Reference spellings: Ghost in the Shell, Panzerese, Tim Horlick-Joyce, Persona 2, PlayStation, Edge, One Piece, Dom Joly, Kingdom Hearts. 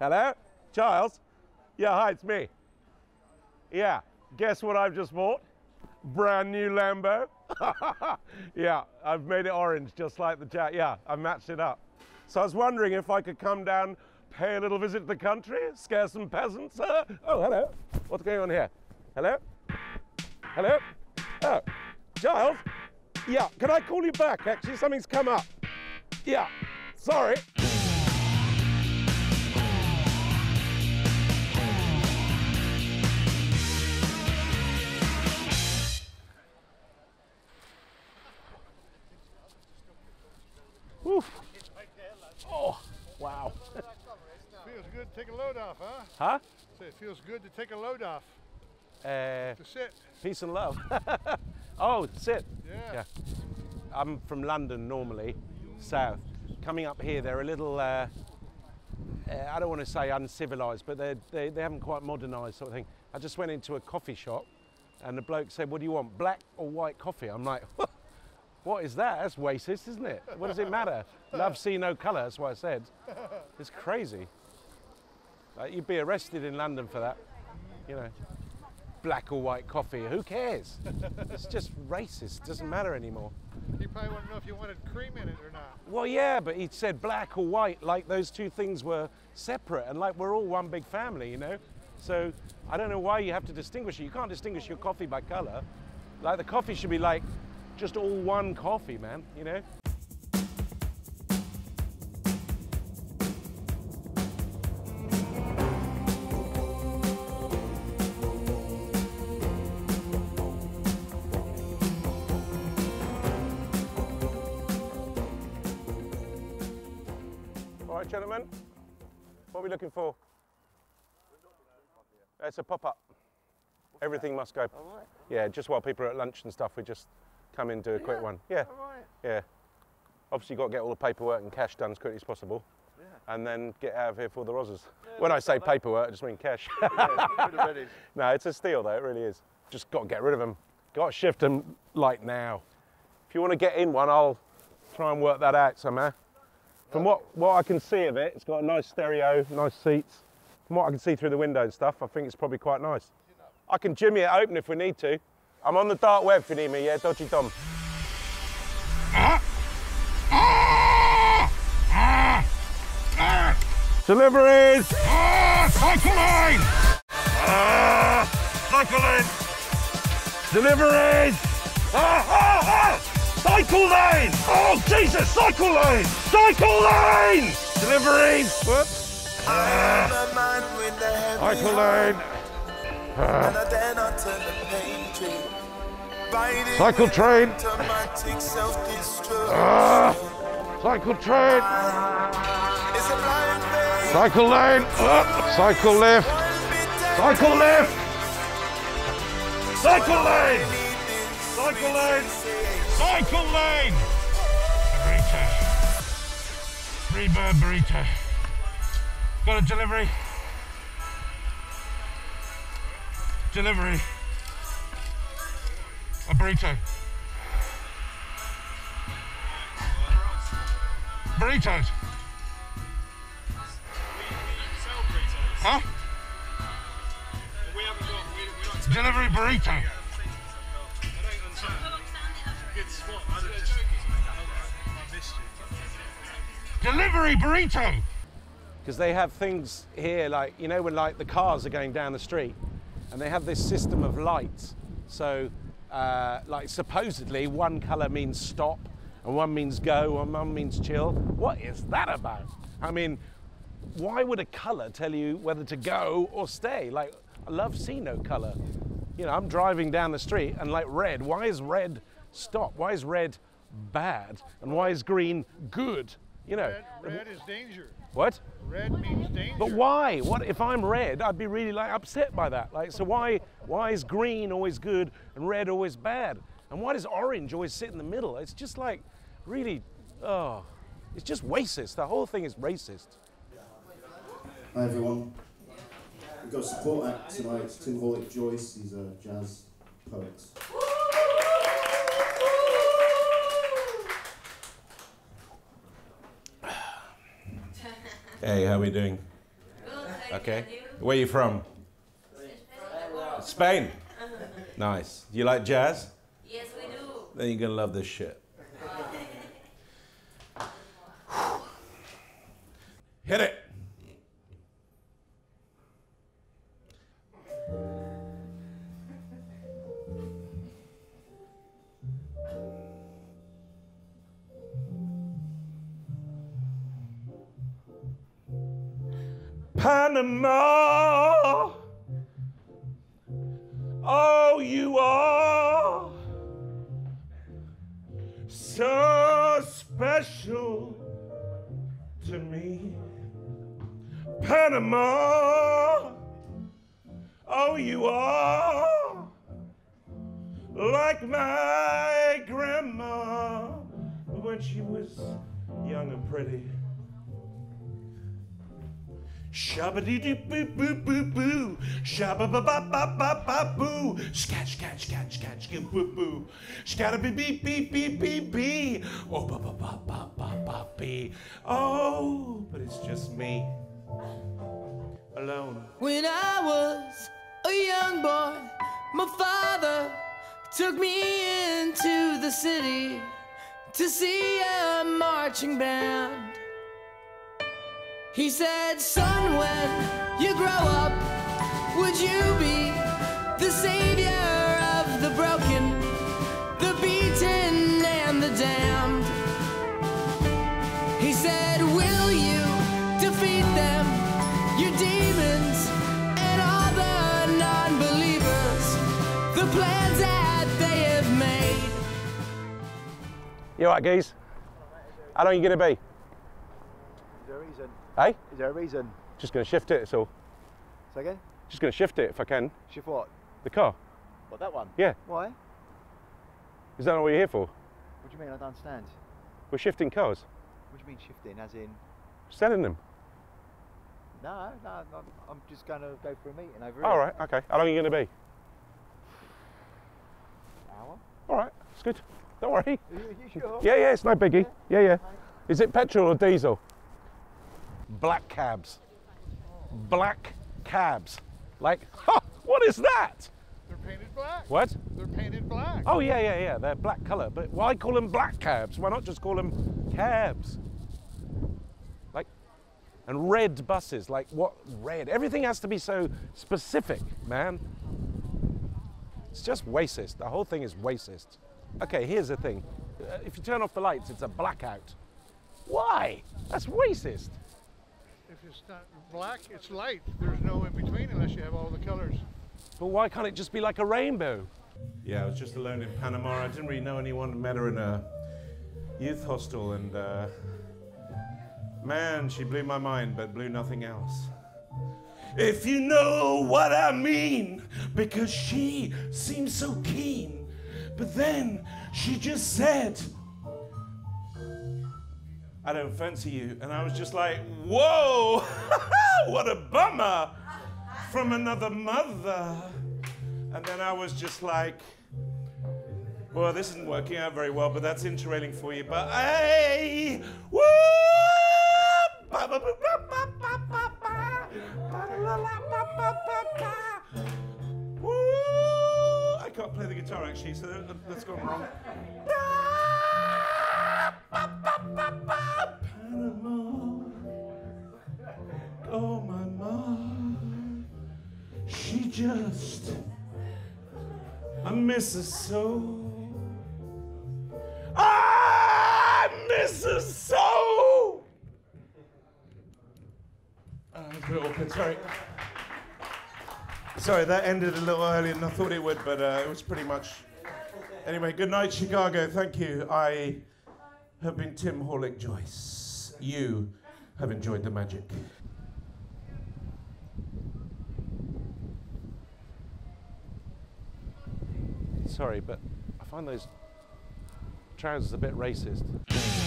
Hello? Charles? Yeah, hi, it's me. Yeah, guess what I've just bought? Brand new Lambo. Yeah, I've made it orange, just like the jack. Yeah, I've matched it up. So I was wondering if I could come down, pay a little visit to the country, scare some peasants. Oh, hello. What's going on here? Hello? Hello? Oh, Giles? Yeah, can I call you back, actually? Something's come up. Yeah, sorry. Oof. Oh, wow. Feels good to take a load off, huh? Huh? So it feels good to take a load off. To sit. Peace and love. Oh, sit. Yeah. I'm from London normally, south. Coming up here, they're a little, I don't want to say uncivilized, but they haven't quite modernized sort of thing. I just went into a coffee shop and the bloke said, what do you want, black or white coffee? I'm like, what is that? That's racist, isn't it? What does it matter? Love, see no colour, that's what I said. It's crazy. Like, you'd be arrested in London for that, you know. Black or white coffee, who cares? It's just racist, doesn't matter anymore. He probably wanted to know if you wanted cream in it or not. Well, yeah, but he said black or white, like those two things were separate and like we're all one big family, you know? So I don't know why you have to distinguish it. You can't distinguish your coffee by colour. Like the coffee should be like just all one coffee, man, you know? Right, gentlemen, what are we looking for? It's a pop-up. Everything must go. All right. Yeah, just while people are at lunch and stuff, we just come in, do a quick one. Yeah. All right. Yeah. Obviously, you've got to get all the paperwork and cash done as quickly as possible. Yeah. And then get out of here for the rozzers. Yeah, when I say paperwork, I just mean cash. Yeah, no, it's a steal, though. It really is. Just got to get rid of them. Got to shift them like now. If you want to get in one, I'll try and work that out somehow. From what I can see of it, it's got a nice stereo, nice seats. From what I can see through the window and stuff, I think it's probably quite nice. I can jimmy it open if we need to. I'm on the dark web if you need me, yeah, Dodgy Dom. Deliveries! Cycle lane! Cycle lane! Deliveries! Cycle lane! Oh, Jesus! Cycle lane! Cycle lane! Deliveries! Whoops! Cycle lane! Cycle train! Cycle train! Cycle lane! Cycle lift! Cycle lift! Cycle lane! Cycle lane! Cycle lane! Burrito. Free bird burrito. Got a delivery. Delivery. A burrito. Burritos. We sell burritos. Huh? We haven't got, we're not. Delivery burrito. Delivery burrito! Because they have things here like, you know, when like the cars are going down the street and they have this system of lights. So like supposedly one colour means stop and one means go and one means chill. What is that about? I mean, why would a colour tell you whether to go or stay? Like, I love see no colour. You know, I'm driving down the street and like red, why is red stop? Why is red bad? And why is green good? You know, red is danger. What? Red means danger. But why? What if I'm red? I'd be really like upset by that. Like, so why is green always good and red always bad? And why does orange always sit in the middle? It's just like really, oh, it's just racist. The whole thing is racist. Hi everyone. We've got a support act tonight. Tim Horlick-Joyce. He's a jazz poet. Hey, how are we doing? Okay. Where are you from? Spain. Nice. Do you like jazz? Yes, we do. Then you're going to love this shit. Hit it. Panama, oh, you are so special to me. Panama, oh, you are like my grandma when she was young and pretty. Shabba-dee-dee-boo-boo-boo-boo, shabba-ba-ba-ba-ba-boo, scat-scat-scat-scat-scat-boo-boo, scat-a-bee-bee-bee-bee-bee-bee, oh, ba-ba-ba-ba-ba-bee. Oh, but it's just me, alone. When I was a young boy, my father took me into the city to see a marching band. He said, son, when you grow up, would you be the savior of the broken, the beaten, and the damned? He said, will you defeat them, your demons, and all the non-believers, the plans that they have made? You all right, geez? How long are you going to be? Hey? Is there a reason? Just going to shift it, so. Say again? Just going to shift it if I can. Shift what? The car. What, that one? Yeah. Why? Is that not what you're here for? What do you mean? I don't understand. We're shifting cars. What do you mean shifting, as in? Selling them. No, no, I'm just going to go for a meeting over here. All right, OK. How long are you going to be? An hour. All right, it's good. Don't worry. Are you sure? Yeah, yeah, it's no biggie. Yeah, yeah. Yeah. Is it petrol or diesel? Black cabs. Black cabs. Like, ha! What is that? They're painted black. What? They're painted black. Oh, yeah, yeah, yeah. They're black colour. But why call them black cabs? Why not just call them cabs? Like, and red buses. Like, what? Red. Everything has to be so specific, man. It's just racist. The whole thing is racist. OK, here's the thing. If you turn off the lights, it's a blackout. Why? That's racist. It's not black, it's light. There's no in between unless you have all the colors. But why can't it just be like a rainbow? Yeah, I was just alone in Panama. I didn't really know anyone. Met her in a youth hostel and man, she blew my mind, but blew nothing else. If you know what I mean, because she seemed so keen, but then she just said, I don't fancy you. And I was just like, whoa, what a bummer from another mother. And then I was just like, well, this isn't working out very well, but that's interrailing for you. But hey, woo! I can't play the guitar actually, so that's gone wrong. Panama, oh my mom, she just, I miss her so, I miss her so. Sorry, that ended a little earlier than I thought it would, but it was pretty much, anyway, good night Chicago, thank you. I have been Tim Horlick-Joyce. You have enjoyed the magic. Sorry, but I find those trousers a bit racist.